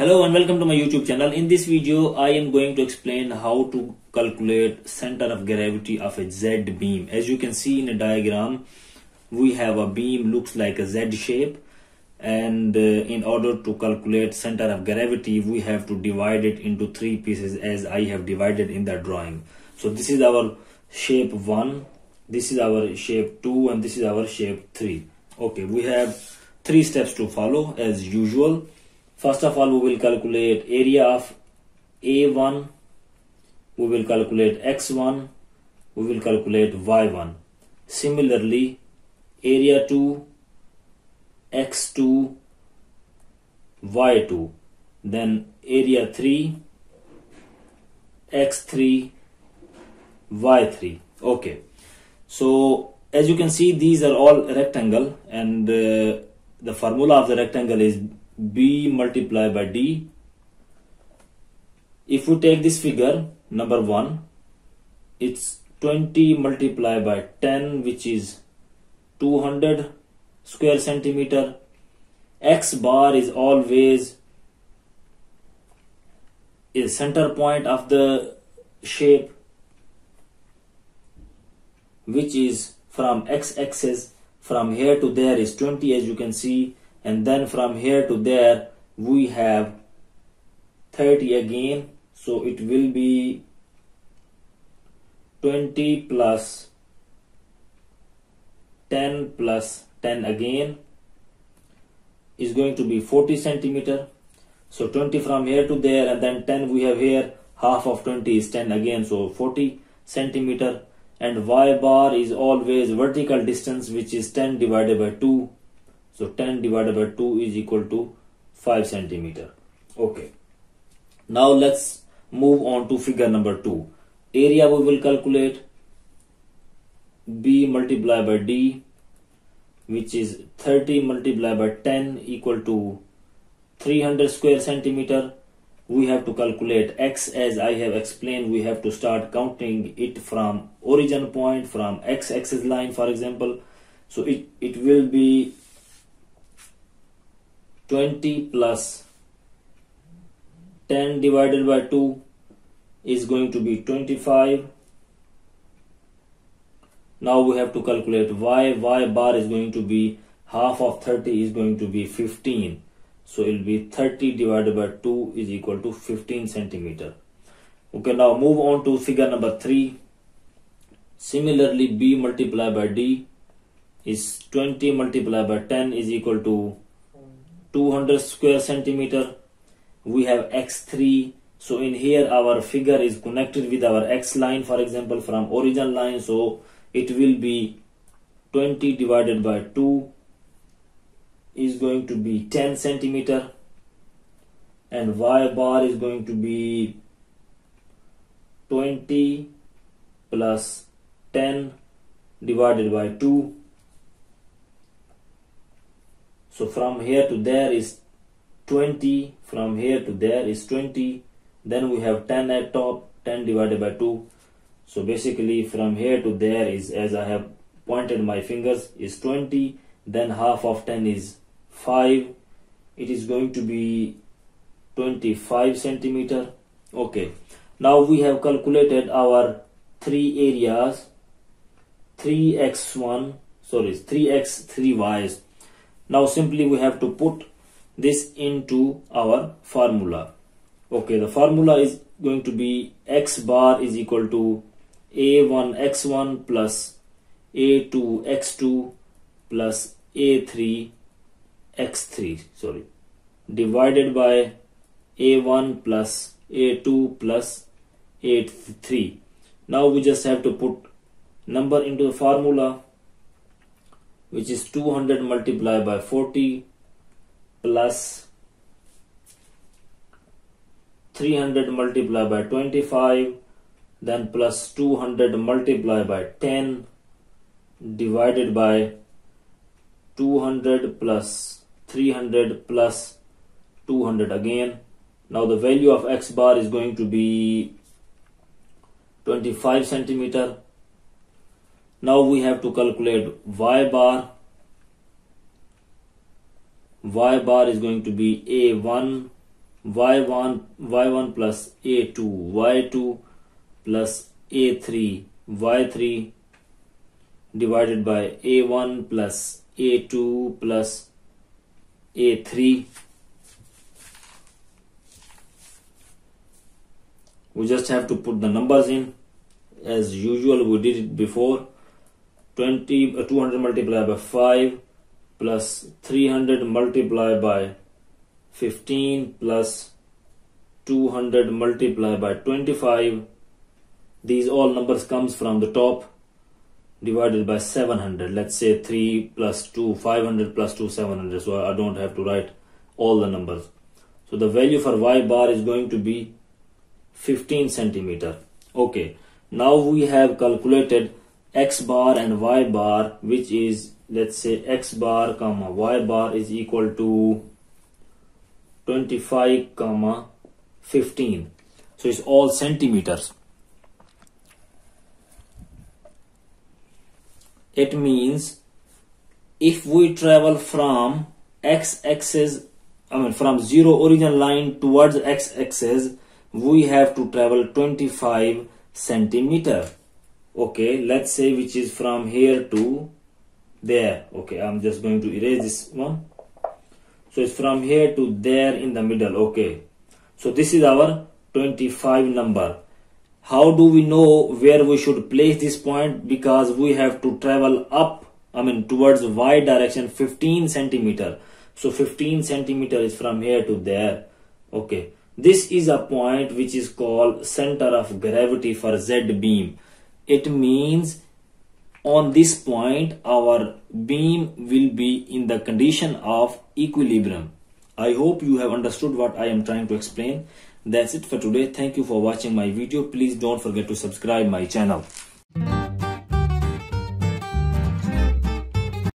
Hello and welcome to my YouTube channel. In this video, I am going to explain how to calculate center of gravity of a Z-beam. As you can see in a diagram, we have a beam looks like a Z shape, and in order to calculate center of gravity, we have to divide it into three pieces as I have divided in the drawing. So this is our shape 1, this is our shape 2, and this is our shape 3. Okay, we have three steps to follow as usual. First of all, we will calculate area of A1, we will calculate X1, we will calculate Y1. Similarly, area 2, X2, Y2. Then area 3, X3, Y3. Okay. So, as you can see, these are all rectangle, and the formula of the rectangle is B multiplied by D. If we take this figure, number 1, it's 20 multiplied by 10, which is 200 square centimeter. X bar is always a center point of the shape, which is from x-axis. From here to there is 20, as you can see. And then from here to there we have 30 again, so it will be 20 plus 10 plus 10 again is going to be 40 centimeter. So 20 from here to there, and then 10 we have here, half of 20 is 10 again, so 40 centimeter. And y bar is always vertical distance, which is 10 divided by 2. So 10 divided by 2 is equal to 5 centimeter. Okay. Now let's move on to figure number 2. Area we will calculate B multiplied by D, which is 30 multiplied by 10 equal to 300 square centimeter. We have to calculate X as I have explained. We have to start counting it from origin point, from X-axis line, for example. So it will be 20 plus 10 divided by 2 is going to be 25. Now we have to calculate y. Y bar is going to be half of 30 is going to be 15. So it will be 30 divided by 2 is equal to 15 centimeter. Okay, now move on to figure number 3. Similarly, B multiplied by D is 20 multiplied by 10 is equal to 200 square centimeter. We have x3, so in here our figure is connected with our x line, for example, from origin line, so it will be 20 divided by 2 is going to be 10 centimeter, and y bar is going to be 20 plus 10 divided by 2. So from here to there is 20, from here to there is 20, then we have 10 at top, 10 divided by 2. So basically from here to there is, as I have pointed my fingers, is 20, then half of 10 is 5, it is going to be 25 centimeter. Okay, now we have calculated our three areas, 3x, 3y. Now simply we have to put this into our formula. Okay, the formula is going to be x bar is equal to a1x1 plus a2x2 plus a3x3, divided by a1 plus a2 plus a3. Now we just have to put number into the formula, which is 200 multiplied by 40 plus 300 multiplied by 25, then plus 200 multiplied by 10 divided by 200 plus 300 plus 200 again. Now the value of x bar is going to be 25 centimeter. Now we have to calculate y bar. Y bar is going to be a1 y1 plus a2, y2 plus a3, y3 divided by a1 plus a2 plus a3. We just have to put the numbers in. As usual, we did it before. 200 multiplied by 5 plus 300 multiplied by 15 plus 200 multiplied by 25. These all numbers comes from the top, divided by 700. Let's say 3 plus 2, 500 plus 2, 700. So I don't have to write all the numbers. So the value for y bar is going to be 15 centimeter. Okay, now we have calculated x bar and y bar, which is, let's say, x bar comma y bar is equal to 25 comma 15. So it's all centimeters. It means if we travel from x-axis, from zero origin line towards x-axis, we have to travel 25 centimeter. Okay, let's say, which is from here to there. Okay, I'm just going to erase this one. So it's from here to there in the middle. Okay, so this is our 25 number. How do we know where we should place this point? Because we have to travel up, towards y direction 15 centimeter. So 15 centimeter is from here to there. Okay, this is a point which is called center of gravity for Z-beam. It means on this point our beam will be in the condition of equilibrium. I hope you have understood what I am trying to explain. That's it for today. Thank you for watching my video. Please don't forget to subscribe my channel.